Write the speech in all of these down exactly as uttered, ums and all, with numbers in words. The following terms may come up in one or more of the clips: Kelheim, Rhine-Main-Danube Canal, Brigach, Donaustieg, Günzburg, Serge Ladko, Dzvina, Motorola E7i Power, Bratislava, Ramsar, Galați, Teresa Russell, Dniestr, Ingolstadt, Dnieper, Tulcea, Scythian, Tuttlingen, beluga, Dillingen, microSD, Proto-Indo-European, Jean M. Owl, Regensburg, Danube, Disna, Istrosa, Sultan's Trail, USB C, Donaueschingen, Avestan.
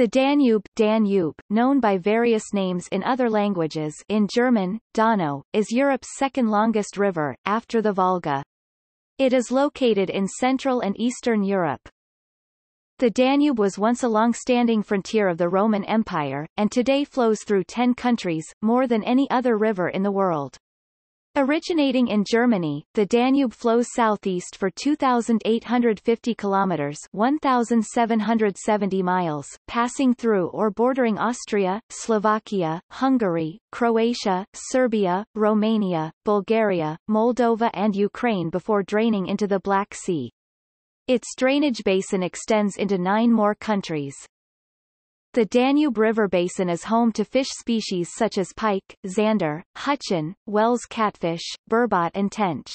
The Danube, Danube, known by various names in other languages, in German, Donau, is Europe's second longest river, after the Volga. It is located in Central and Eastern Europe. The Danube was once a long-standing frontier of the Roman Empire, and today flows through ten countries, more than any other river in the world. Originating in Germany, the Danube flows southeast for two thousand eight hundred fifty kilometers (one thousand seven hundred seventy miles), passing through or bordering Austria, Slovakia, Hungary, Croatia, Serbia, Romania, Bulgaria, Moldova and Ukraine before draining into the Black Sea. Its drainage basin extends into nine more countries. The Danube River basin is home to fish species such as pike, zander, hutchin, Wells catfish, burbot and tench.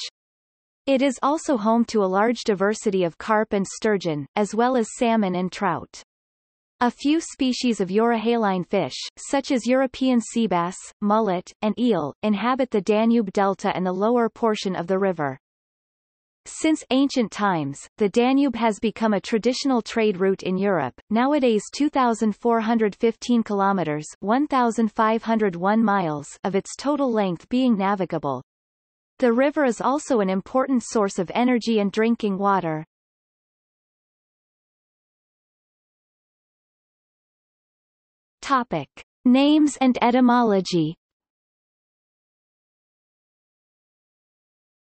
It is also home to a large diversity of carp and sturgeon, as well as salmon and trout. A few species of Eurohaline fish, such as European sea bass, mullet, and eel, inhabit the Danube delta and the lower portion of the river. Since ancient times, the Danube has become a traditional trade route in Europe, nowadays two thousand four hundred fifteen kilometers (one thousand five hundred one miles) of its total length being navigable. The river is also an important source of energy and drinking water. Topic: Names and etymology.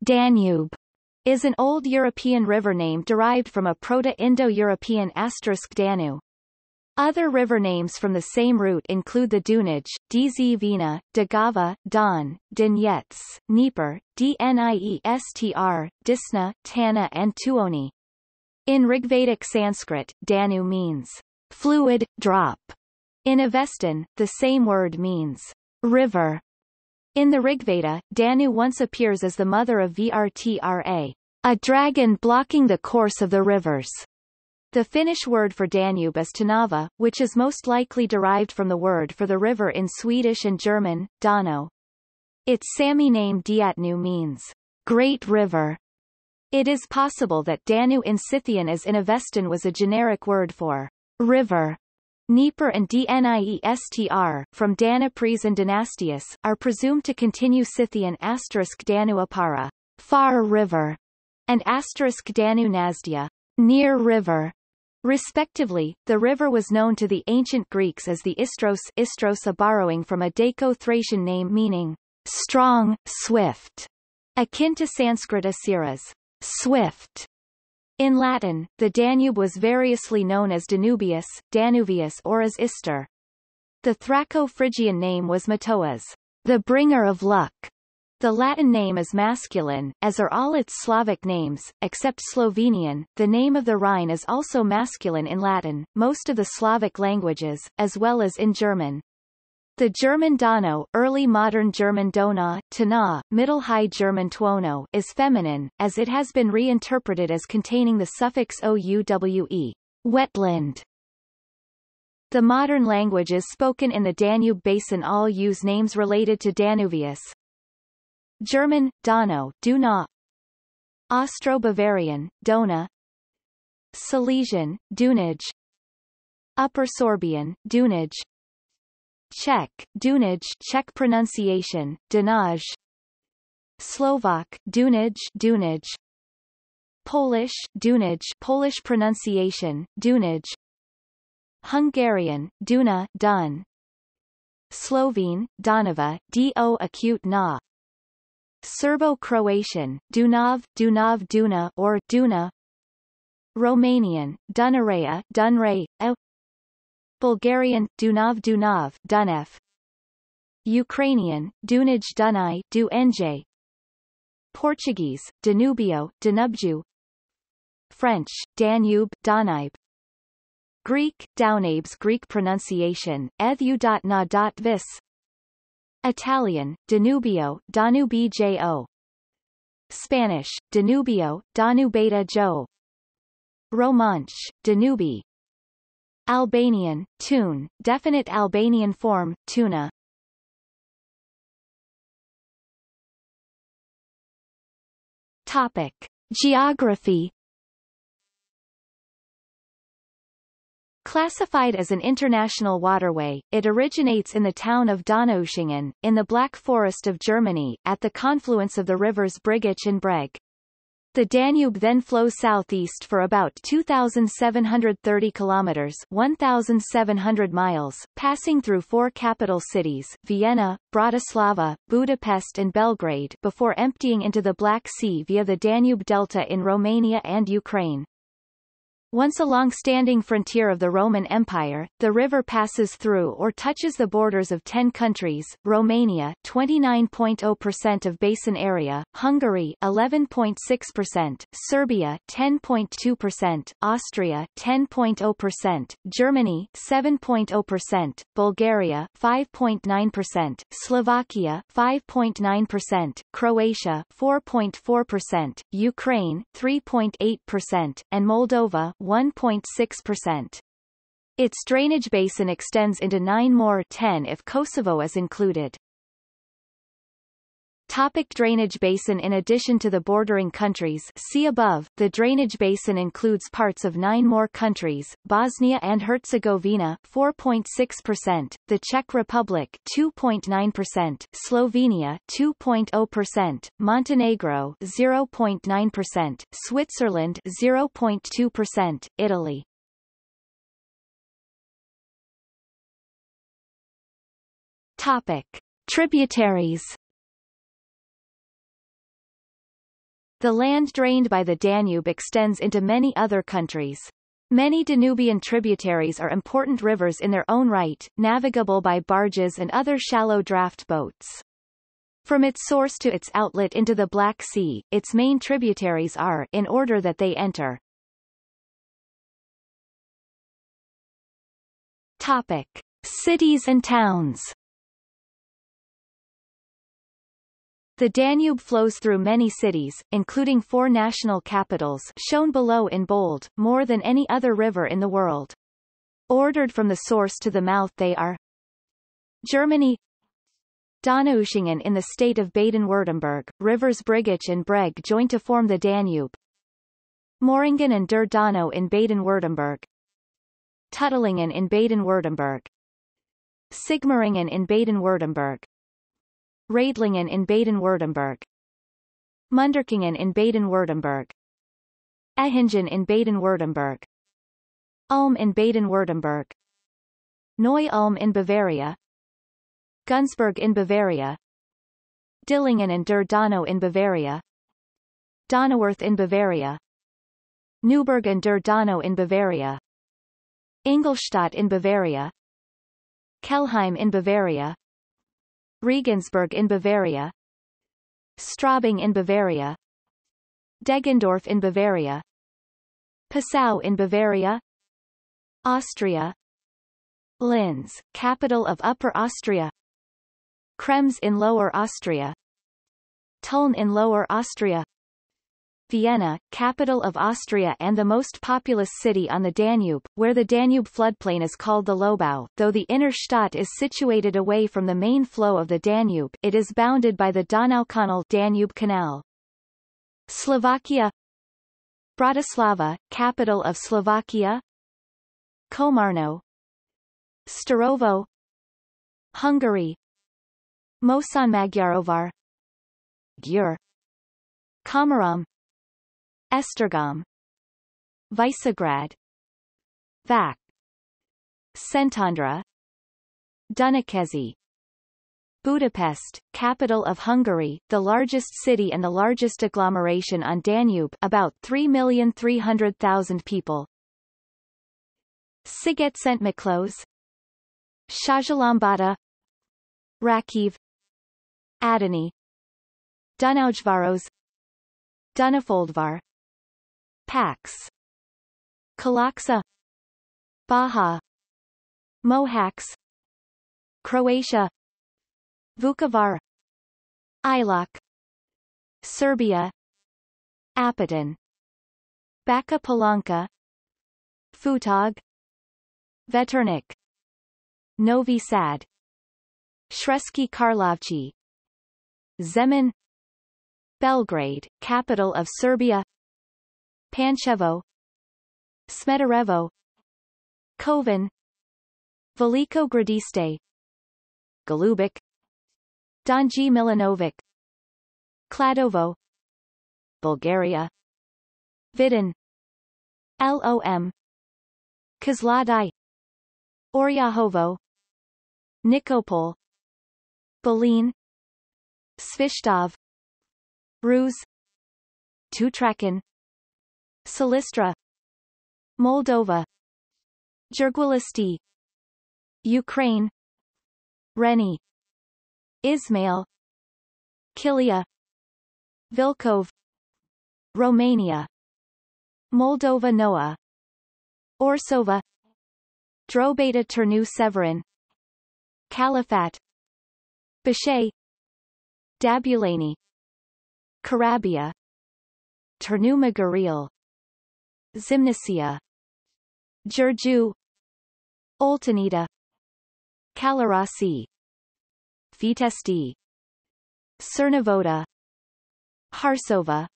Danube is an old European river name derived from a Proto-Indo-European asterisk Danu. Other river names from the same root include the Dunaj, Dzvina, Dagava, Don, Dnyets, Dnieper, Dniestr, Disna, Tana and Tuoni. In Rigvedic Sanskrit, Danu means fluid, drop. In Avestan, the same word means river. In the Rigveda, Danu once appears as the mother of Vrtra, a dragon blocking the course of the rivers. The Finnish word for Danube is Tanava, which is most likely derived from the word for the river in Swedish and German, Donau. Its Sami name Diatnu means, great river. It is possible that Danu in Scythian as in Avestan was a generic word for river. Dnieper and Dniestr, from Danapres and Dynastius, are presumed to continue Scythian asterisk Danu Apara, far river, and asterisk Danu Nasdia, near river. Respectively, the river was known to the ancient Greeks as the Istros, Istrosa, borrowing from a Daco-Thracian name meaning strong, swift, akin to Sanskrit Asiras, swift. In Latin, the Danube was variously known as Danubius, Danuvius or as Ister. The Thraco-Phrygian name was Matoa, the bringer of luck. The Latin name is masculine, as are all its Slavic names, except Slovenian. The name of the Rhine is also masculine in Latin, most of the Slavic languages, as well as in German. The German Donau, early modern German Donau, Tana, Middle High German Tuono, is feminine, as it has been reinterpreted as containing the suffix ouwe, wetland. The modern languages spoken in the Danube Basin all use names related to Danuvius. German, Donau, Duna, Austro-Bavarian, Dona, Silesian, Dunaj, Upper Sorbian, Dunaj, Czech, Dunaj, Czech pronunciation, Dunaj, Slovak, Dunaj, Dunaj, Polish, Dunaj, Polish pronunciation, Dunaj, Hungarian, Duna, Dun, Slovene, Donava, do acute na, Serbo-Croatian, Dunav, Dunav, Duna, or Duna, Romanian, Dunărea, Dunre, Bulgarian, Dunav Dunav, Dunev, Ukrainian, Dunaj Dunaj, Dunj, Portuguese, Danubio, Danubju, French, Danube, Danube, Greek, Daunabes, Greek pronunciation, ethu.na.vis, Italian, Danubio, Danubijo, Spanish, Danubio, Danubeta jo, Romanche, Danubi, Albanian, Tun, definite Albanian form, Tuna. Topic: Geography. Classified as an international waterway, it originates in the town of Donaueschingen, in the Black Forest of Germany, at the confluence of the rivers Brigach and Breg. The Danube then flows southeast for about two thousand seven hundred thirty kilometers (one thousand seven hundred miles), passing through four capital cities, Vienna, Bratislava, Budapest and Belgrade, before emptying into the Black Sea via the Danube Delta in Romania and Ukraine. Once a long-standing frontier of the Roman Empire, the river passes through or touches the borders of ten countries: Romania twenty-nine point zero percent of basin area, Hungary eleven point six percent, Serbia ten point two percent, Austria ten point zero percent, Germany seven point zero percent, Bulgaria five point nine percent, Slovakia five point nine percent, Croatia four point four percent, Ukraine three point eight percent, and Moldova one point six percent. Its drainage basin extends into nine more ten if Kosovo is included. Topic: drainage basin. In addition to the bordering countries see above, the drainage basin includes parts of nine more countries: Bosnia and Herzegovina four point six percent, the Czech Republic two point nine percent, Slovenia two point zero percent, Montenegro zero point nine percent, Switzerland zero point two percent, Italy. Topic: tributaries. The land drained by the Danube extends into many other countries. Many Danubian tributaries are important rivers in their own right, navigable by barges and other shallow draft boats. From its source to its outlet into the Black Sea, its main tributaries are, in order that they enter. Topic: cities and towns. The Danube flows through many cities, including four national capitals shown below in bold, more than any other river in the world. Ordered from the source to the mouth they are: Germany, Donaueschingen in the state of Baden-Württemberg, rivers Brigach and Breg join to form the Danube, Moringen and der Donau in Baden-Württemberg, Tuttlingen in Baden-Württemberg, Sigmaringen in Baden-Württemberg, Radlingen in Baden-Württemberg, Munderkingen in Baden-Württemberg, Ehingen in Baden-Württemberg, Ulm in Baden-Württemberg, Neu-Ulm in Bavaria, Günzburg in Bavaria, Dillingen and der Donau in Bavaria, Donauwörth in Bavaria, Neuburg and der Donau in Bavaria, Ingolstadt in Bavaria, Kelheim in Bavaria, Regensburg in Bavaria, Straubing in Bavaria, Deggendorf in Bavaria, Passau in Bavaria, Austria, Linz, capital of Upper Austria, Krems in Lower Austria, Tulln in Lower Austria, Vienna, capital of Austria and the most populous city on the Danube, where the Danube floodplain is called the Lobau. Though the inner Stadt is situated away from the main flow of the Danube, it is bounded by the Donaukanal Danube Canal. Slovakia: Bratislava, capital of Slovakia, Komarno, Starovo, Hungary, Moson-Magyarovar, Győr, Komarom, Esztergom, Visegrad, Vac, Szentendre, Dunăkezi. Budapest, capital of Hungary, the largest city and the largest agglomeration on Danube, about three million three hundred thousand people. Sziget-Szentmiklós, Százhalombatta, Rakiv, Adani, Dunaújváros, Dunafoldvar, Pax, Kalaksa, Baja, Mohacs, Croatia, Vukovar, Ilok, Serbia, Apatin, Bačka Palanka, Futog, Veternik, Novi Sad, Shreski Karlovci, Zemun, Belgrade, capital of Serbia, Pančevo, Smederevo, Kovan, Veliko Gradište, Golubic, Donji Milanovic, Kladovo, Bulgaria, Vidin, Lom, Kozlodai, Oryahovo, Nikopol, Belin, Svishtov, Ruz, Tutrakan, Silistra, Moldova, Jirgulisti, Ukraine, Reni, Ismail, Kilia, Vilkov, Romania, Moldova Noa, Orsova, Drobeta Târnu Severin, Califat, Bişey, Dabulani, Carabia, Târnu Măgurel, Zimnicia, Giurgiu, Oltenița, Călărași, Fitești, Cernavodă, Harsova,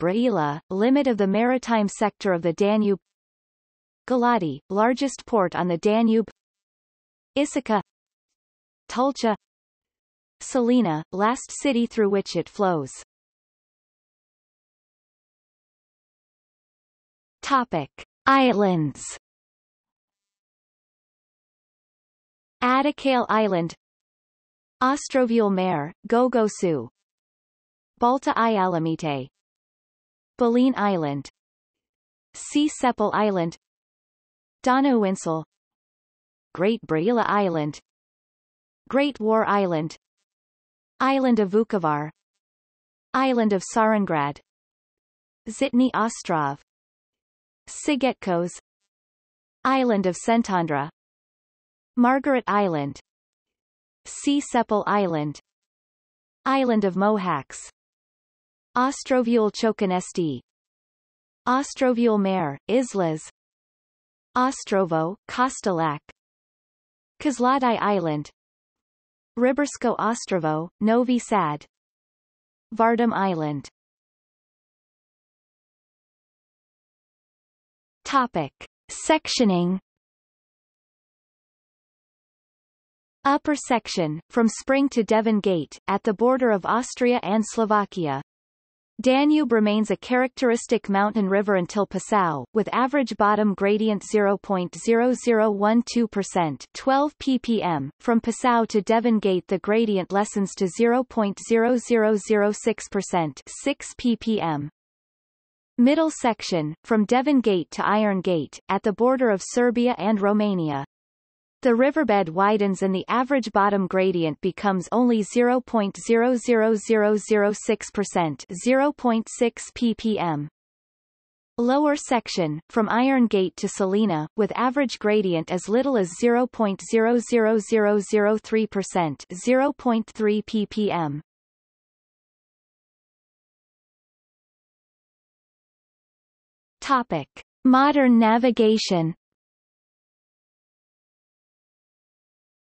Brăila, limit of the maritime sector of the Danube, Galați, largest port on the Danube, Isica, Tulcea, Salina, last city through which it flows. Topic: Islands. Atticale Island, Ostroviul Mare, Gogosu, Balta I Alamite, Baleen Island, Sea Sepal Island, Donauinsel, Great Brăila Island, Great War Island, Island of Vukovar, Island of Sarengrad, Zitni Ostrov, Sigetkos, Island of Szentendre, Margaret Island, Sea Sepal Island, Island of Mohacs, Ostroviul Ciocanesti, Ostroviul Mare, Islas, Ostrovo, Costolac, Kozlodai Island, Ribărsko Ostrovo, Novi Sad, Vardam Island. Topic: Sectioning. Upper section, from Spring to Devon Gate, at the border of Austria and Slovakia. Danube remains a characteristic mountain river until Passau, with average bottom gradient zero point zero zero one two percent twelve p p m. From Passau to Devon Gate the gradient lessens to zero point zero zero zero six percent six p p m. Middle section, from Devon Gate to Iron Gate, at the border of Serbia and Romania. The riverbed widens and the average bottom gradient becomes only zero point zero zero zero zero six percent zero point six p p m. Lower section, from Iron Gate to Salina, with average gradient as little as zero point zero zero zero zero three percent zero point three p p m. Topic: Modern navigation.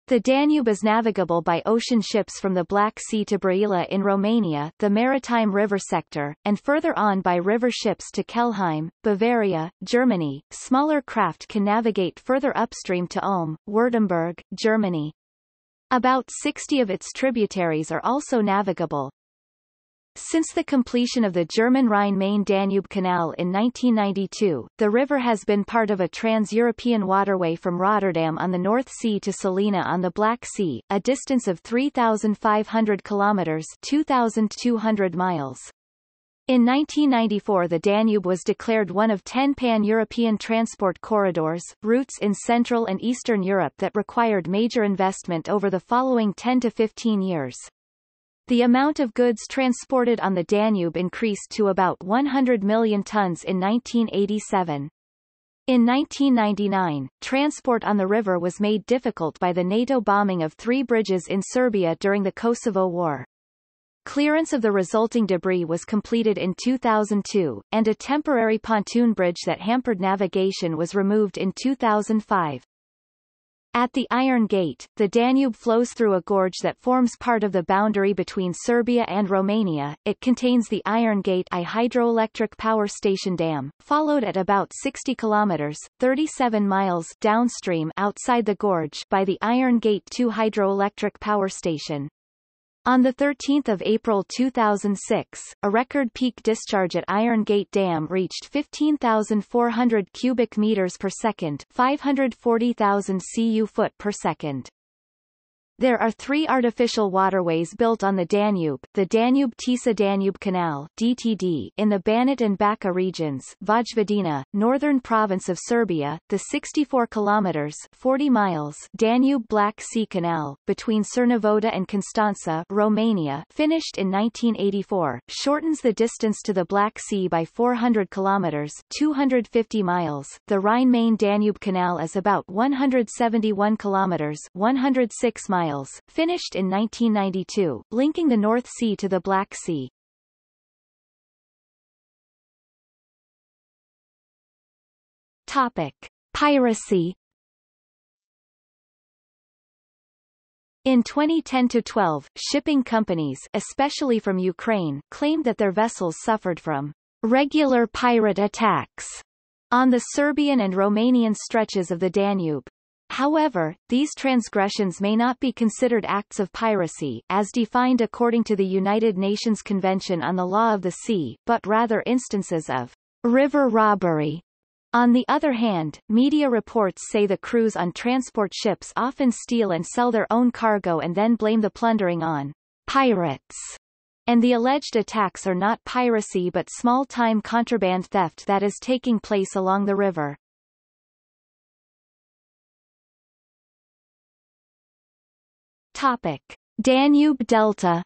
The Danube is navigable by ocean ships from the Black Sea to Brăila in Romania, the maritime river sector, and further on by river ships to Kelheim, Bavaria, Germany. Smaller craft can navigate further upstream to Ulm, Württemberg, Germany. About sixty of its tributaries are also navigable. Since the completion of the German Rhine-Main-Danube Canal in nineteen ninety-two, the river has been part of a trans-European waterway from Rotterdam on the North Sea to Salina on the Black Sea, a distance of three thousand five hundred kilometers two thousand two hundred miles. In nineteen ninety-four the Danube was declared one of ten pan-European transport corridors, routes in Central and Eastern Europe that required major investment over the following ten to fifteen years. The amount of goods transported on the Danube increased to about one hundred million tons in nineteen eighty-seven. In nineteen ninety-nine, transport on the river was made difficult by the NATO bombing of three bridges in Serbia during the Kosovo War. Clearance of the resulting debris was completed in two thousand two, and a temporary pontoon bridge that hampered navigation was removed in two thousand five. At the Iron Gate, the Danube flows through a gorge that forms part of the boundary between Serbia and Romania. It contains the Iron Gate I hydroelectric power station dam, followed at about sixty kilometers (thirty-seven miles) downstream outside the gorge by the Iron Gate two hydroelectric power station. On the thirteenth of April two thousand six, a record peak discharge at Iron Gate Dam reached fifteen thousand four hundred cubic meters per second, five hundred forty thousand cubic foot per second. There are three artificial waterways built on the Danube: the Danube-Tisa-Danube Canal (D T D) in the Banat and Bačka regions, Vojvodina, northern province of Serbia; the sixty-four kilometers (forty miles) Danube-Black Sea Canal between Cernavodă and Constanța, Romania, finished in nineteen eighty-four, shortens the distance to the Black Sea by four hundred kilometers (two hundred fifty miles). The Rhine-Main-Danube Canal is about one hundred seventy-one kilometers (one hundred six miles). Finished in nineteen ninety-two, linking the North Sea to the Black Sea. Topic: Piracy. In twenty ten to twelve, shipping companies, especially from Ukraine, claimed that their vessels suffered from regular pirate attacks on the Serbian and Romanian stretches of the Danube. However, these transgressions may not be considered acts of piracy, as defined according to the United Nations Convention on the Law of the Sea, but rather instances of river robbery. On the other hand, media reports say the crews on transport ships often steal and sell their own cargo and then blame the plundering on pirates, and the alleged attacks are not piracy but small-time contraband theft that is taking place along the river. Topic: Danube Delta.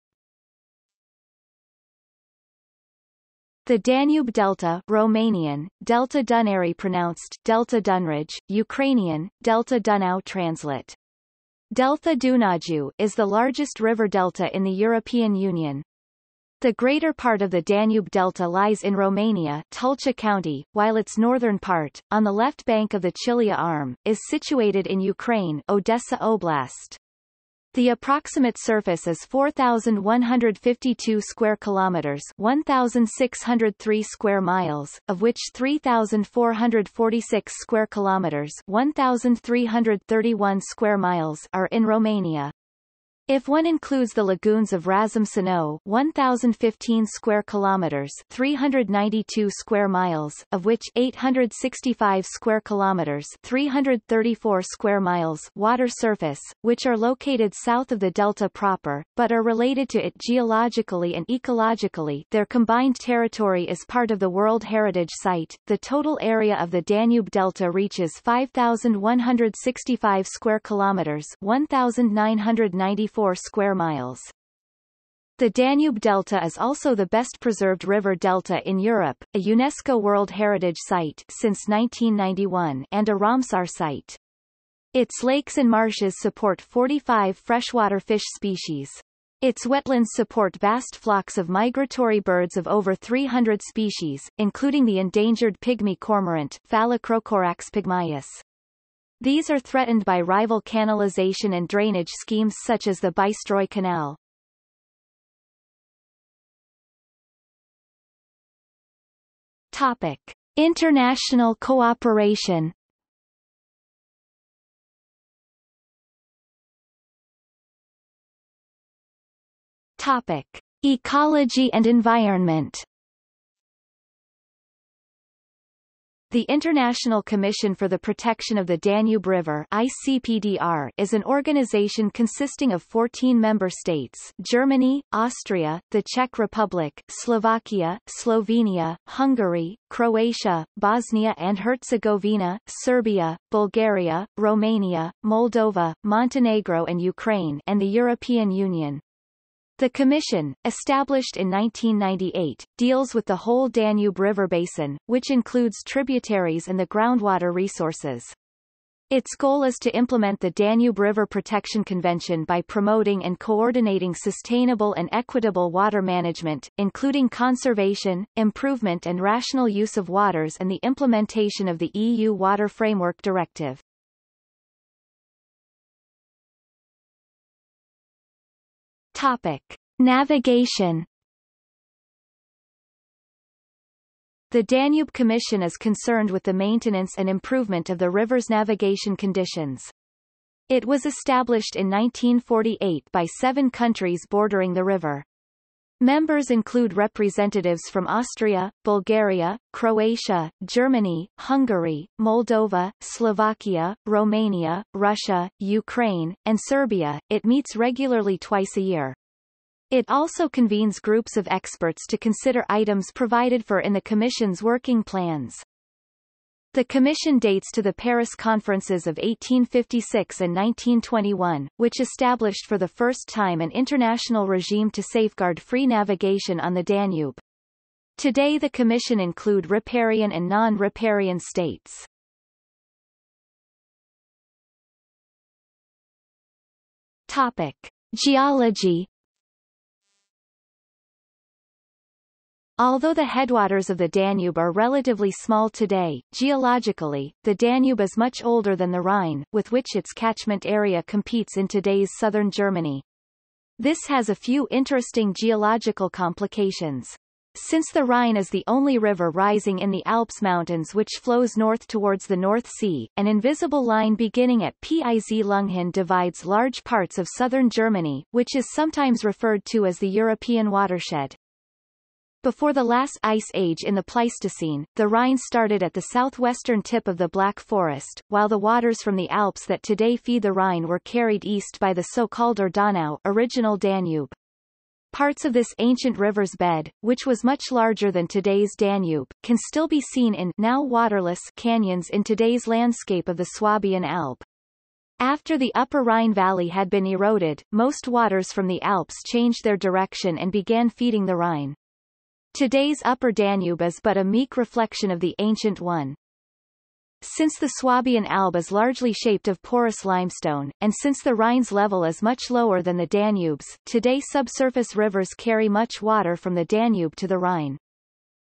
The Danube Delta, Romanian Delta Dunării, pronounced Delta Dunrij, Ukrainian Delta Dunau, translate Delta Dunaju, is the largest river delta in the European Union. The greater part of the Danube Delta lies in Romania, Tulcea County, while its northern part, on the left bank of the Chilia Arm, is situated in Ukraine, Odessa Oblast. The approximate surface is four thousand one hundred fifty-two square kilometers, one thousand six hundred three square miles, of which three thousand four hundred forty-six square kilometers, one thousand three hundred thirty-one square miles are in Romania. If one includes the lagoons of Razumșinou, one thousand fifteen square kilometers, three hundred ninety-two square miles, of which eight hundred sixty-five square kilometers, three hundred thirty-four square miles water surface, which are located south of the delta proper, but are related to it geologically and ecologically, their combined territory is part of the World Heritage Site. The total area of the Danube Delta reaches five thousand one hundred sixty-five square kilometers, one thousand nine hundred ninety-four square miles. The Danube Delta is also the best preserved river delta in Europe, a UNESCO World Heritage Site since nineteen ninety-one and a Ramsar site. Its lakes and marshes support forty-five freshwater fish species. Its wetlands support vast flocks of migratory birds of over three hundred species, including the endangered pygmy cormorant, Phalacrocorax pygmaeus. These are threatened by rival canalization and drainage schemes such as the Bystroi Canal. Topic: International cooperation. Topic: Ecology and environment. The International Commission for the Protection of the Danube River (I C P D R) is an organization consisting of fourteen member states: Germany, Austria, the Czech Republic, Slovakia, Slovenia, Hungary, Croatia, Bosnia and Herzegovina, Serbia, Bulgaria, Romania, Moldova, Montenegro and Ukraine, and the European Union. The Commission, established in nineteen ninety-eight, deals with the whole Danube River basin, which includes tributaries and the groundwater resources. Its goal is to implement the Danube River Protection Convention by promoting and coordinating sustainable and equitable water management, including conservation, improvement and rational use of waters, and the implementation of the E U Water Framework Directive. Topic: Navigation. The Danube Commission is concerned with the maintenance and improvement of the river's navigation conditions. It was established in nineteen forty-eight by seven countries bordering the river. Members include representatives from Austria, Bulgaria, Croatia, Germany, Hungary, Moldova, Slovakia, Romania, Russia, Ukraine, and Serbia. It meets regularly twice a year. It also convenes groups of experts to consider items provided for in the Commission's working plans. The Commission dates to the Paris Conferences of eighteen fifty-six and nineteen twenty-one, which established for the first time an international regime to safeguard free navigation on the Danube. Today the Commission include riparian and non-riparian states. Topic: Geology. Although the headwaters of the Danube are relatively small today, geologically, the Danube is much older than the Rhine, with which its catchment area competes in today's southern Germany. This has a few interesting geological complications. Since the Rhine is the only river rising in the Alps mountains which flows north towards the North Sea, an invisible line beginning at Piz Lungen divides large parts of southern Germany, which is sometimes referred to as the European watershed. Before the last ice age in the Pleistocene, the Rhine started at the southwestern tip of the Black Forest, while the waters from the Alps that today feed the Rhine were carried east by the so-called or Donau, original Danube. Parts of this ancient river's bed, which was much larger than today's Danube, can still be seen in now waterless canyons in today's landscape of the Swabian Alp. After the upper Rhine valley had been eroded, most waters from the Alps changed their direction and began feeding the Rhine. Today's Upper Danube is but a meek reflection of the ancient one. Since the Swabian Alb is largely shaped of porous limestone, and since the Rhine's level is much lower than the Danube's, today subsurface rivers carry much water from the Danube to the Rhine.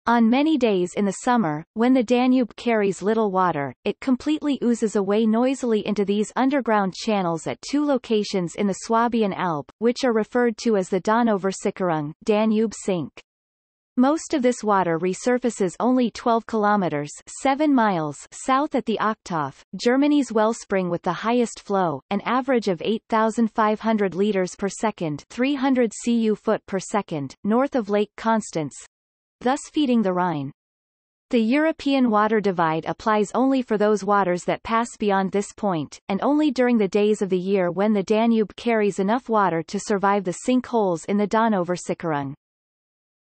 On many days in the summer, when the Danube carries little water, it completely oozes away noisily into these underground channels at two locations in the Swabian Alb, which are referred to as the Donauversicherung, Danube sink. Most of this water resurfaces only twelve kilometers seven miles south at the Okthof, Germany's wellspring with the highest flow, an average of eight thousand five hundred liters per second, three hundred cubic feet per second, north of Lake Constance, thus feeding the Rhine. The European water divide applies only for those waters that pass beyond this point, and only during the days of the year when the Danube carries enough water to survive the sinkholes in the Donauversicherung.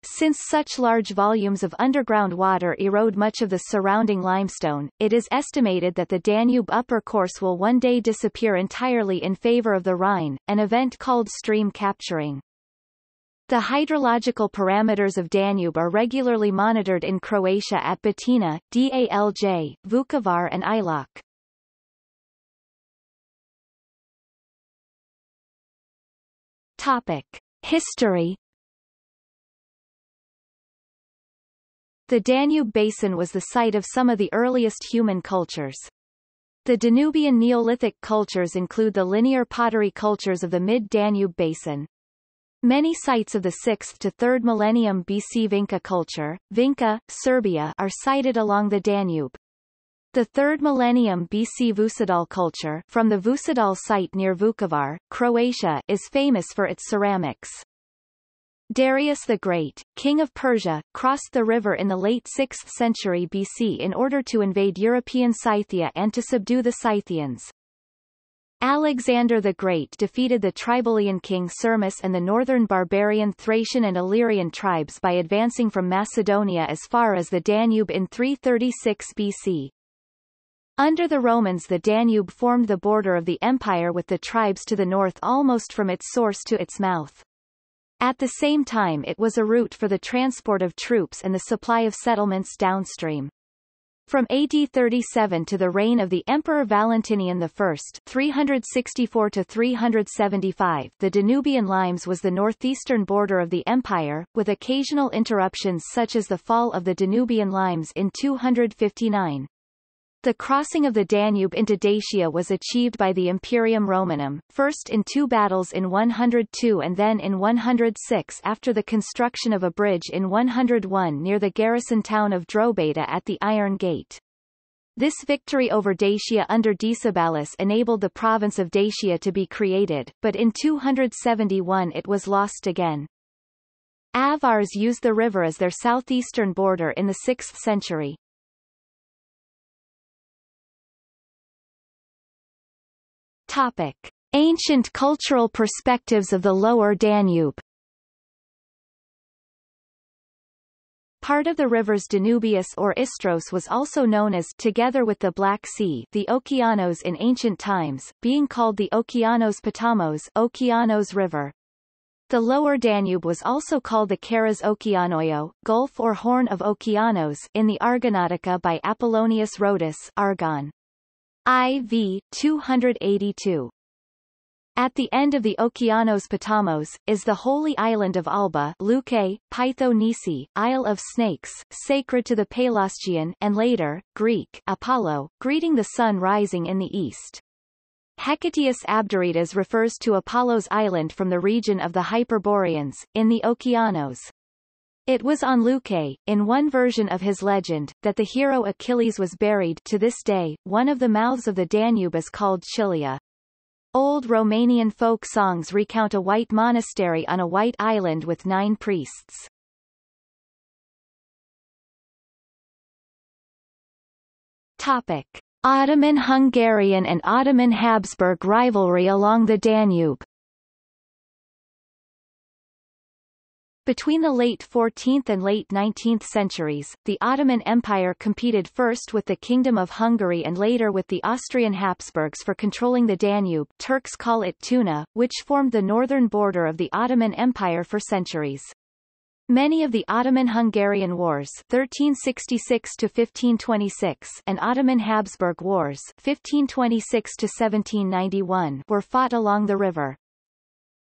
Since such large volumes of underground water erode much of the surrounding limestone, it is estimated that the Danube upper course will one day disappear entirely in favor of the Rhine, an event called stream capturing. The hydrological parameters of Danube are regularly monitored in Croatia at Batina, Dalj, Vukovar and Ilok. Topic: History. The Danube Basin was the site of some of the earliest human cultures. The Danubian Neolithic cultures include the linear pottery cultures of the mid-Danube Basin. Many sites of the sixth to third millennium B C Vinca culture, Vinca, Serbia, are sited along the Danube. The third millennium B C Vucidal culture, from the Vucidal site near Vukovar, Croatia, is famous for its ceramics. Darius the Great, king of Persia, crossed the river in the late sixth century B C in order to invade European Scythia and to subdue the Scythians. Alexander the Great defeated the Triballian king Sirmis and the northern barbarian Thracian and Illyrian tribes by advancing from Macedonia as far as the Danube in three thirty-six B C. Under the Romans, the Danube formed the border of the empire with the tribes to the north almost from its source to its mouth. At the same time it was a route for the transport of troops and the supply of settlements downstream. From A D thirty-seven to the reign of the Emperor Valentinian I three sixty-four to three seventy-five, the Danubian limes was the northeastern border of the empire, with occasional interruptions such as the fall of the Danubian limes in two fifty-nine. the crossing of the Danube into Dacia was achieved by the Imperium Romanum, first in two battles in one hundred two and then in one hundred six after the construction of a bridge in one hundred one near the garrison town of Drobeta at the Iron Gate. This victory over Dacia under Decebalus enabled the province of Dacia to be created, but in two hundred seventy-one it was lost again. Avars used the river as their southeastern border in the sixth century. Topic: Ancient cultural perspectives of the Lower Danube. Part of the rivers Danubius or Istros was also known as, together with the Black Sea, the Okeanos in ancient times, being called the Okeanos Potamos, Okeanos River. The Lower Danube was also called the Caras Okeanoio, Gulf or Horn of Okeanos, in the Argonautica by Apollonius Rhodus, Argon. four two eighty-two. At the end of the Okeanos Potamos, is the holy island of Alba, Lucae, Pytho-Nisi, Isle of Snakes, sacred to the Pelasgian and later, Greek, Apollo, greeting the sun rising in the east. Hecatius Abderides refers to Apollo's island from the region of the Hyperboreans, in the Okeanos. It was on Lucae, in one version of his legend, that the hero Achilles was buried. To this day, one of the mouths of the Danube is called Chilia. Old Romanian folk songs recount a white monastery on a white island with nine priests. Topic: Ottoman-Hungarian and Ottoman-Habsburg rivalry along the Danube. Between the late fourteenth and late nineteenth centuries, the Ottoman Empire competed first with the Kingdom of Hungary and later with the Austrian Habsburgs for controlling the Danube. Turks call it Tuna, which formed the northern border of the Ottoman Empire for centuries. Many of the Ottoman-Hungarian Wars thirteen sixty-six to fifteen twenty-six and Ottoman-Habsburg Wars fifteen twenty-six to seventeen ninety-one were fought along the river.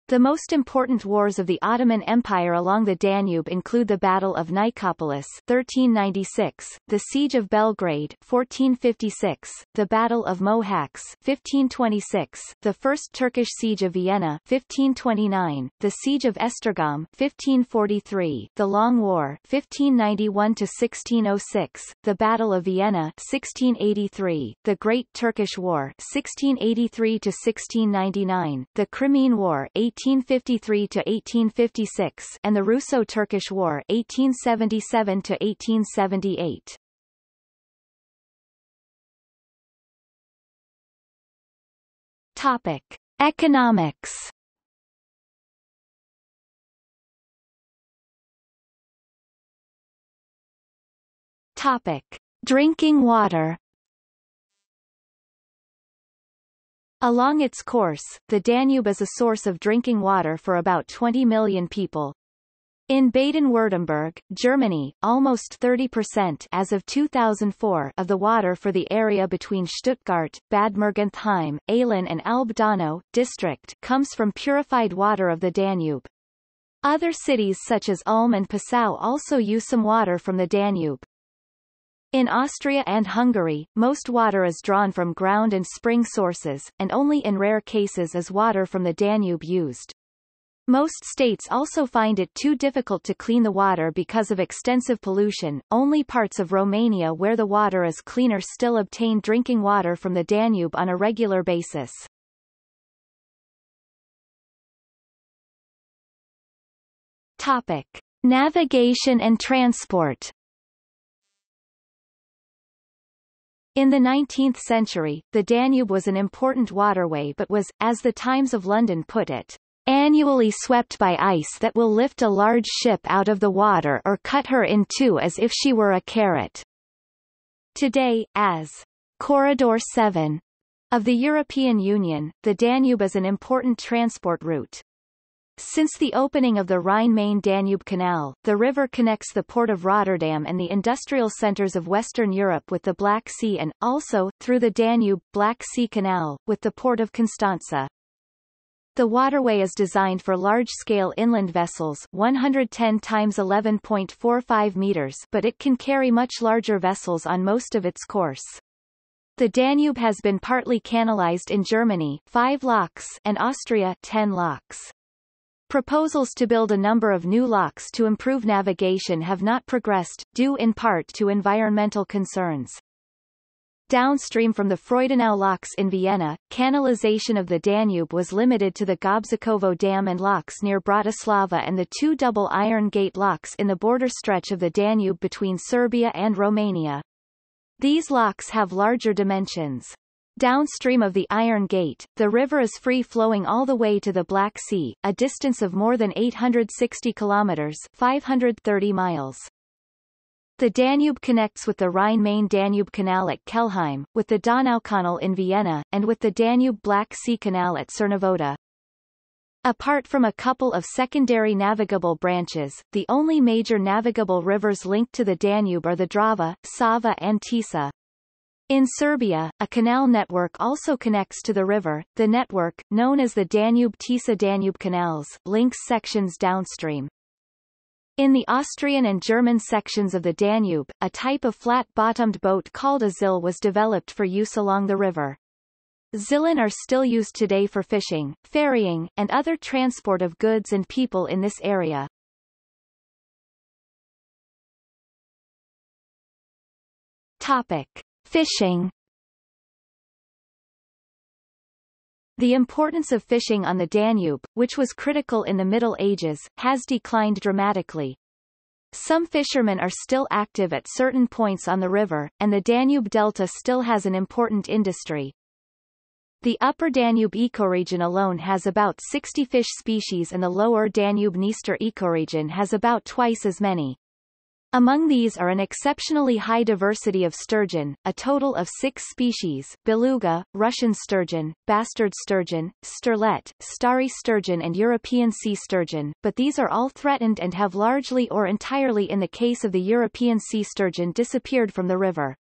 The most important wars of the Ottoman Empire along the Danube include the Battle of Nicopolis thirteen ninety-six, the Siege of Belgrade fourteen fifty-six, the Battle of Mohacs fifteen twenty-six, the First Turkish Siege of Vienna fifteen twenty-nine, the Siege of Esztergom fifteen forty-three, the Long War fifteen ninety-one to sixteen oh six, the Battle of Vienna sixteen eighty-three, the Great Turkish War sixteen eighty-three to sixteen ninety-nine, the Crimean War eighteen fifty-three to eighteen fifty-six and the Russo-Turkish War eighteen seventy-seven to eighteen seventy-eight. Topic: Economics. Topic: Drinking water. Along its course, the Danube is a source of drinking water for about twenty million people. In Baden-Württemberg, Germany, almost thirty percent as of two thousand four of the water for the area between Stuttgart, Bad Mergentheim, Aalen and Alb-Donau district comes from purified water of the Danube. Other cities such as Ulm and Passau also use some water from the Danube. In Austria and Hungary, most water is drawn from ground and spring sources, and only in rare cases is water from the Danube used. Most states also find it too difficult to clean the water because of extensive pollution. Only parts of Romania where the water is cleaner still obtain drinking water from the Danube on a regular basis. Topic: Navigation and transport. In the nineteenth century, the Danube was an important waterway but was, as the Times of London put it, annually swept by ice that will lift a large ship out of the water or cut her in two as if she were a carrot. Today, as Corridor seven of the European Union, the Danube is an important transport route. Since the opening of the Rhine-Main-Danube Canal, the river connects the port of Rotterdam and the industrial centers of Western Europe with the Black Sea and, also, through the Danube-Black Sea Canal, with the port of Constanza. The waterway is designed for large-scale inland vessels one hundred ten times eleven point four five meters, but it can carry much larger vessels on most of its course. The Danube has been partly canalized in Germany five locks and Austria ten locks. Proposals to build a number of new locks to improve navigation have not progressed, due in part to environmental concerns. Downstream from the Freudenau locks in Vienna, canalization of the Danube was limited to the Gobzikovo Dam and locks near Bratislava and the two double iron gate locks in the border stretch of the Danube between Serbia and Romania. These locks have larger dimensions. Downstream of the Iron Gate, the river is free-flowing all the way to the Black Sea, a distance of more than eight hundred sixty kilometers (five hundred thirty miles). The Danube connects with the Rhine-Main Danube Canal at Kelheim, with the Donaukanal in Vienna, and with the Danube Black Sea Canal at Cernavodă. Apart from a couple of secondary navigable branches, the only major navigable rivers linked to the Danube are the Drava, Sava and Tisa. In Serbia, a canal network also connects to the river. The network, known as the Danube-Tisa-Danube canals, links sections downstream. In the Austrian and German sections of the Danube, a type of flat-bottomed boat called a zill was developed for use along the river. Zillen are still used today for fishing, ferrying, and other transport of goods and people in this area. Topic. Fishing. The importance of fishing on the Danube, which was critical in the Middle Ages, has declined dramatically. Some fishermen are still active at certain points on the river, and the Danube Delta still has an important industry. The Upper Danube ecoregion alone has about sixty fish species and the Lower Danube-Dniestr ecoregion has about twice as many. Among these are an exceptionally high diversity of sturgeon, a total of six species, beluga, Russian sturgeon, bastard sturgeon, sterlet, starry sturgeon and European sea sturgeon, but these are all threatened and have largely or entirely in the case of the European sea sturgeon disappeared from the river.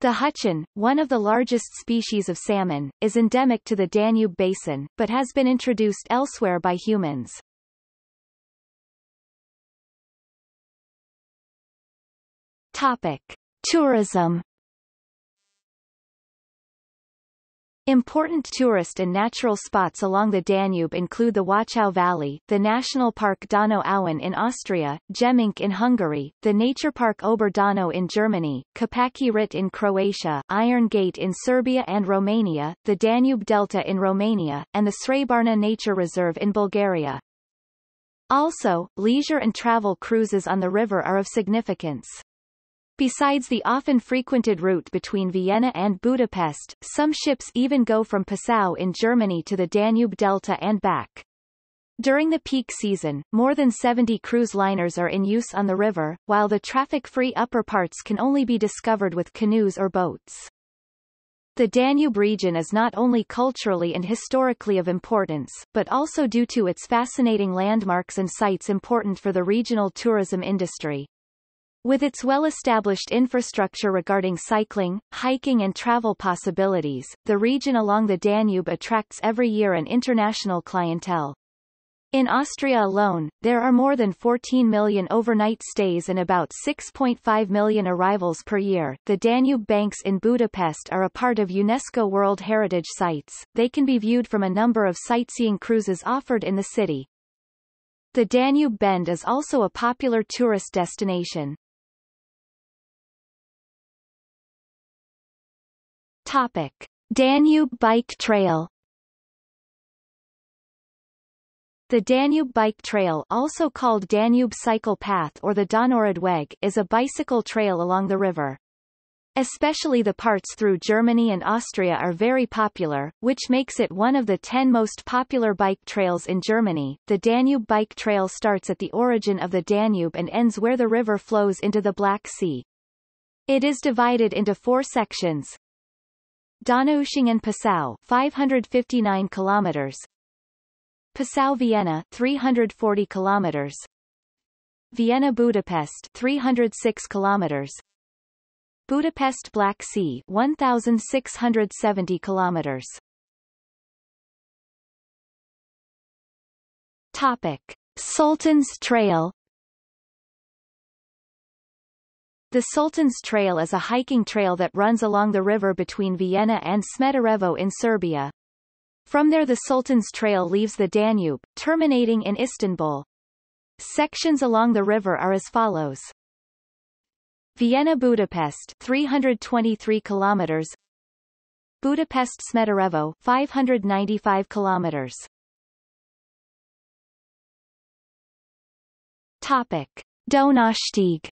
The hutchin, one of the largest species of salmon, is endemic to the Danube basin, but has been introduced elsewhere by humans. Topic. Tourism. Important tourist and natural spots along the Danube include the Wachau Valley, the National Park Donauauen in Austria, Jemink in Hungary, the Nature Park Ober Donau in Germany, Kapaki Rit in Croatia, Iron Gate in Serbia and Romania, the Danube Delta in Romania, and the Srebrna Nature Reserve in Bulgaria. Also, leisure and travel cruises on the river are of significance. Besides the often frequented route between Vienna and Budapest, some ships even go from Passau in Germany to the Danube Delta and back. During the peak season, more than seventy cruise liners are in use on the river, while the traffic-free upper parts can only be discovered with canoes or boats. The Danube region is not only culturally and historically of importance, but also due to its fascinating landmarks and sites important for the regional tourism industry. With its well-established infrastructure regarding cycling, hiking and travel possibilities, the region along the Danube attracts every year an international clientele. In Austria alone, there are more than fourteen million overnight stays and about six point five million arrivals per year. The Danube banks in Budapest are a part of UNESCO World Heritage Sites. They can be viewed from a number of sightseeing cruises offered in the city. The Danube Bend is also a popular tourist destination. Topic. Danube Bike Trail. The Danube Bike Trail, also called Danube Cycle Path or the Donauradweg, is a bicycle trail along the river. Especially the parts through Germany and Austria are very popular, which makes it one of the ten most popular bike trails in Germany. The Danube Bike Trail starts at the origin of the Danube and ends where the river flows into the Black Sea. It is divided into four sections. Donaueschingen Passau, five hundred fifty-nine kilometers. Passau Vienna, three hundred forty kilometers. Vienna Budapest, three hundred six kilometers. Budapest Black Sea, one thousand six hundred seventy kilometers. Topic: Sultan's Trail. The Sultan's Trail is a hiking trail that runs along the river between Vienna and Smederevo in Serbia. From there the Sultan's Trail leaves the Danube, terminating in Istanbul. Sections along the river are as follows. Vienna-Budapest three hundred twenty-three kilometers, Budapest-Smederevo five hundred ninety-five kilometers. Topic: Donaustieg.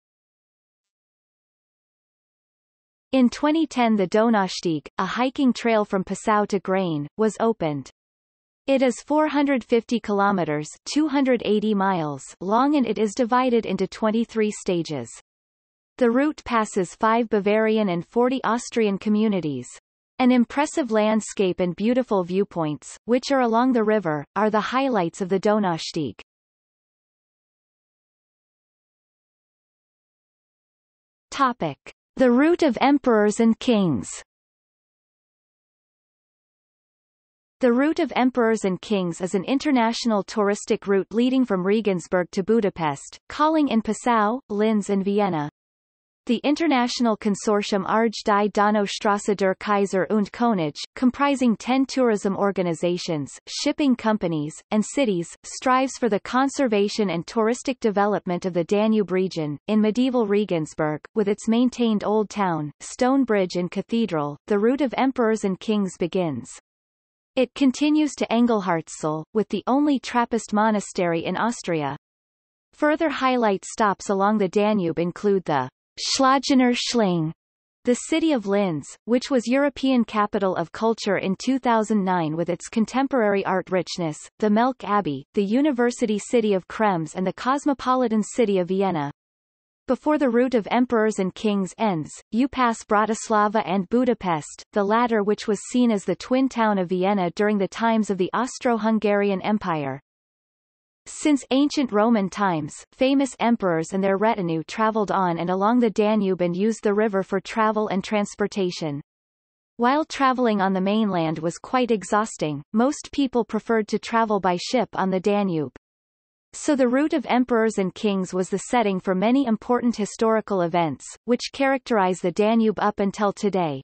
In twenty ten the Donaustieg, a hiking trail from Passau to Grain, was opened. It is four hundred fifty kilometers (two hundred eighty miles) long and it is divided into twenty-three stages. The route passes five Bavarian and forty Austrian communities. An impressive landscape and beautiful viewpoints, which are along the river, are the highlights of the Donaustieg. Topic: The Route of Emperors and Kings. The Route of Emperors and Kings is an international touristic route leading from Regensburg to Budapest, calling in Passau, Linz and Vienna. The international consortium Arge die Donaustrasse der Kaiser und König, comprising ten tourism organizations, shipping companies, and cities, strives for the conservation and touristic development of the Danube region. In medieval Regensburg, with its maintained Old Town, Stone Bridge and Cathedral, the route of Emperors and Kings begins. It continues to Engelhartsel, with the only Trappist monastery in Austria. Further highlight stops along the Danube include the Schlagener Schling, the city of Linz, which was European Capital of Culture in two thousand nine with its contemporary art richness, the Melk Abbey, the university city of Krems and the cosmopolitan city of Vienna. Before the route of Emperors and Kings ends, you pass Bratislava and Budapest, the latter which was seen as the twin town of Vienna during the times of the Austro-Hungarian Empire. Since ancient Roman times, famous emperors and their retinue traveled on and along the Danube and used the river for travel and transportation. While traveling on the mainland was quite exhausting, most people preferred to travel by ship on the Danube. So the route of Emperors and Kings was the setting for many important historical events, which characterize the Danube up until today.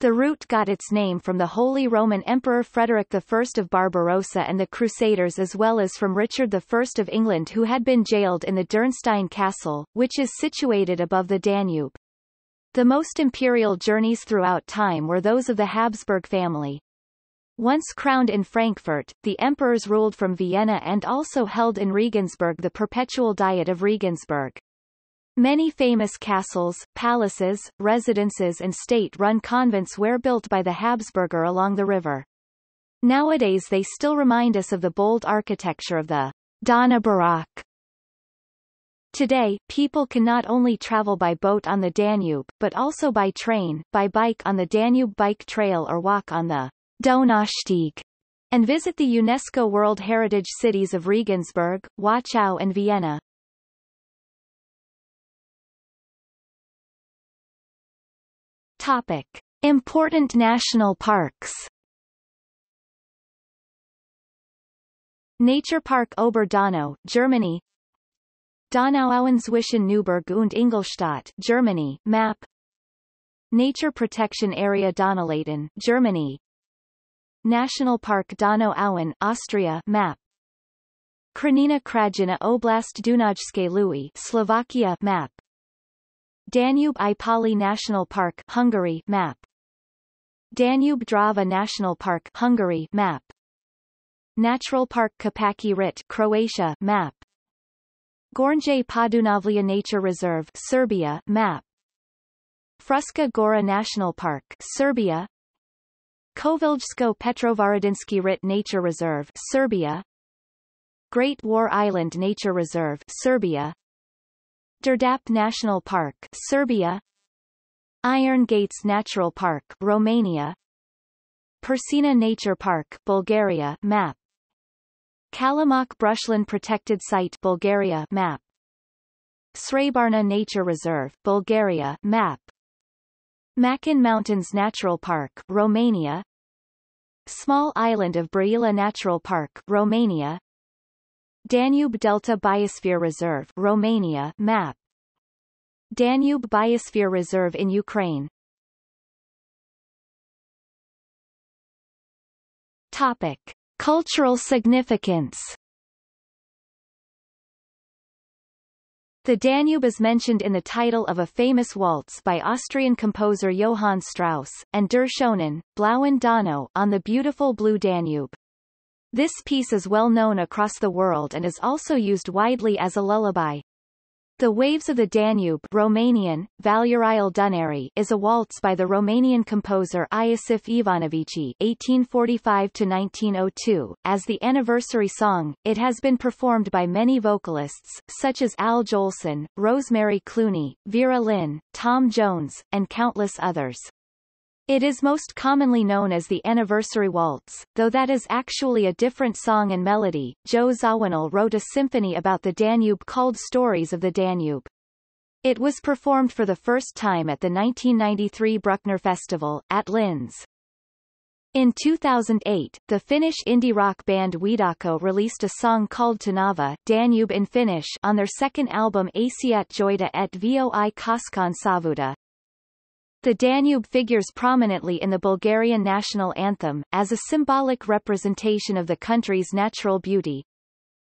The route got its name from the Holy Roman Emperor Frederick the First of Barbarossa and the Crusaders as well as from Richard the First of England who had been jailed in the Dürnstein Castle, which is situated above the Danube. The most imperial journeys throughout time were those of the Habsburg family. Once crowned in Frankfurt, the emperors ruled from Vienna and also held in Regensburg the Perpetual Diet of Regensburg. Many famous castles, palaces, residences and state-run convents were built by the Habsburger along the river. Nowadays they still remind us of the bold architecture of the Dona Baroque. Today, people can not only travel by boat on the Danube, but also by train, by bike on the Danube Bike Trail or walk on the Donaustieg, and visit the UNESCO World Heritage Cities of Regensburg, Wachau and Vienna. Topic: Important national parks. Naturpark Oberdonau, Germany. Donauauen zwischen Neuburg und Ingolstadt, Germany. Map. Nature Protection Area Donauläden, Germany. National Park Donauauen, Austria. Map. Krnina Krajina Oblast Dunajske Lui, Slovakia. Map. Danube I Pali National Park, Hungary. Map. Danube Drava National Park, Hungary. Map. Natural Park Kapaki Rit, Croatia. Map. Gornje Podunavlja Nature Reserve, Serbia. Map. Fruška Gora National Park, Serbia. Koviljsko Petrovaradinski Rit Nature Reserve, Serbia. Great War Island Nature Reserve, Serbia. Derdap National Park, Serbia. Iron Gates Natural Park, Romania. Persina Nature Park, Bulgaria. Map. Kalamak Brushland Protected Site, Bulgaria. Map. Srebarna Nature Reserve, Bulgaria. Map. Macan Mountains Natural Park, Romania. Small Island of Brăila Natural Park, Romania. Danube Delta Biosphere Reserve, Romania. Map. Danube Biosphere Reserve in Ukraine. Topic: Cultural significance. The Danube is mentioned in the title of a famous waltz by Austrian composer Johann Strauss, and Der Schönen, Blauen Donau, on the beautiful blue Danube. This piece is well known across the world and is also used widely as a lullaby. The Waves of the Danube, Romanian, Valuriul Dunării, is a waltz by the Romanian composer Iosif Ivanovici eighteen forty-five to nineteen oh two. As the anniversary song, it has been performed by many vocalists, such as Al Jolson, Rosemary Clooney, Vera Lynn, Tom Jones, and countless others. It is most commonly known as the Anniversary Waltz, though that is actually a different song and melody. Joe Zawinul wrote a symphony about the Danube called Stories of the Danube. It was performed for the first time at the nineteen ninety-three Bruckner Festival, at Linz. In two thousand eight, the Finnish indie rock band Wiedako released a song called Tanava, Danube in Finnish, on their second album Asiat Joita et Voi Koskaan Saavuta. The Danube figures prominently in the Bulgarian national anthem, as a symbolic representation of the country's natural beauty.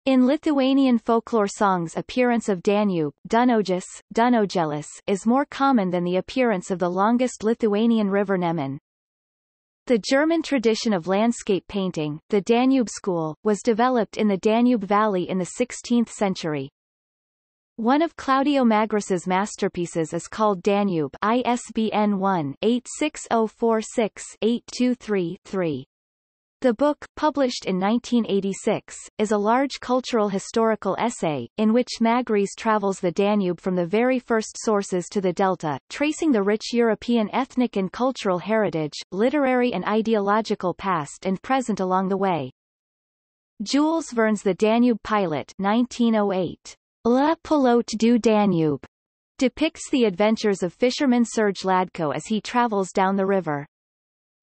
In Lithuanian folklore songs, appearance of Danube, Dunojis, Dunojelis, is more common than the appearance of the longest Lithuanian river Neman. The German tradition of landscape painting, the Danube school, was developed in the Danube Valley in the sixteenth century. One of Claudio Magrus's masterpieces is called Danube, I S B N one eight six zero four six eight two three three. The book, published in nineteen eighty-six, is a large cultural historical essay, in which Magrus travels the Danube from the very first sources to the delta, tracing the rich European ethnic and cultural heritage, literary and ideological past and present along the way. Jules Verne's The Danube Pilot nineteen oh eight. Le Pilote du Danube depicts the adventures of fisherman Serge Ladko as he travels down the river.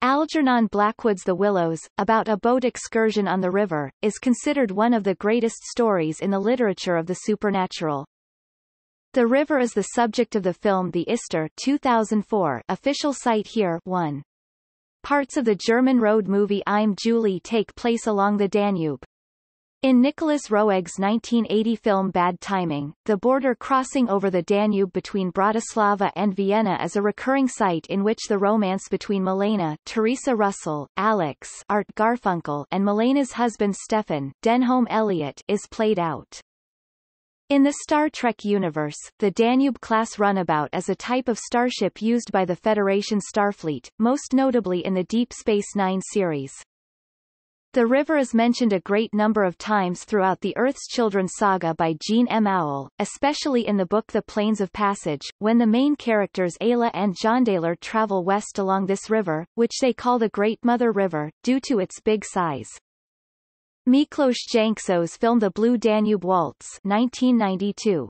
Algernon Blackwood's The Willows, about a boat excursion on the river, is considered one of the greatest stories in the literature of the supernatural. The river is the subject of the film The Ister two thousand four, official site here one. Parts of the German road movie I'm Julie take place along the Danube. In Nicholas Roeg's nineteen eighty film Bad Timing, the border crossing over the Danube between Bratislava and Vienna is a recurring site in which the romance between Milena, Teresa Russell, Alex, Art Garfunkel, and Milena's husband Stefan, Denholm Elliott, is played out. In the Star Trek universe, the Danube-class runabout is a type of starship used by the Federation Starfleet, most notably in the Deep Space Nine series. The river is mentioned a great number of times throughout the Earth's Children saga by Jean M. Owl, especially in the book The Plains of Passage, when the main characters Ayla and Jondaler travel west along this river, which they call the Great Mother River, due to its big size. Miklos Jankso's film The Blue Danube Waltz nineteen ninety-two.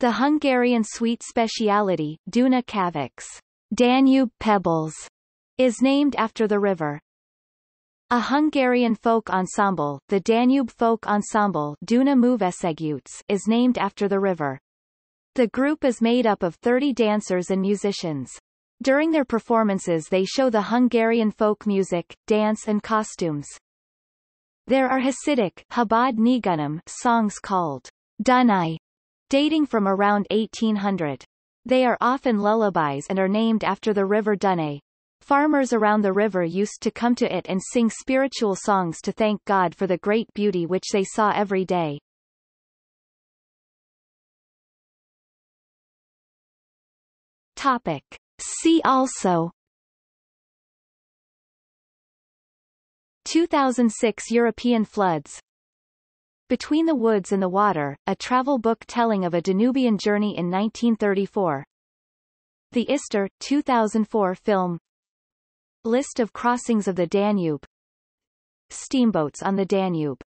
The Hungarian sweet speciality, Duna Kavic's Danube Pebbles, is named after the river. A Hungarian folk ensemble, the Danube Folk Ensemble Duna Művészegyüttes, is named after the river. The group is made up of thirty dancers and musicians. During their performances they show the Hungarian folk music, dance and costumes. There are Hasidic Chabad Nigunim songs called Dunaj, dating from around eighteen hundred. They are often lullabies and are named after the river Dunaj. Farmers around the river used to come to it and sing spiritual songs to thank God for the great beauty which they saw every day. Topic. See also: two thousand six European floods, Between the Woods and the Water, a travel book telling of a Danubian journey in nineteen thirty-four, The Ister, two thousand four film, List of crossings of the Danube, Steamboats on the Danube.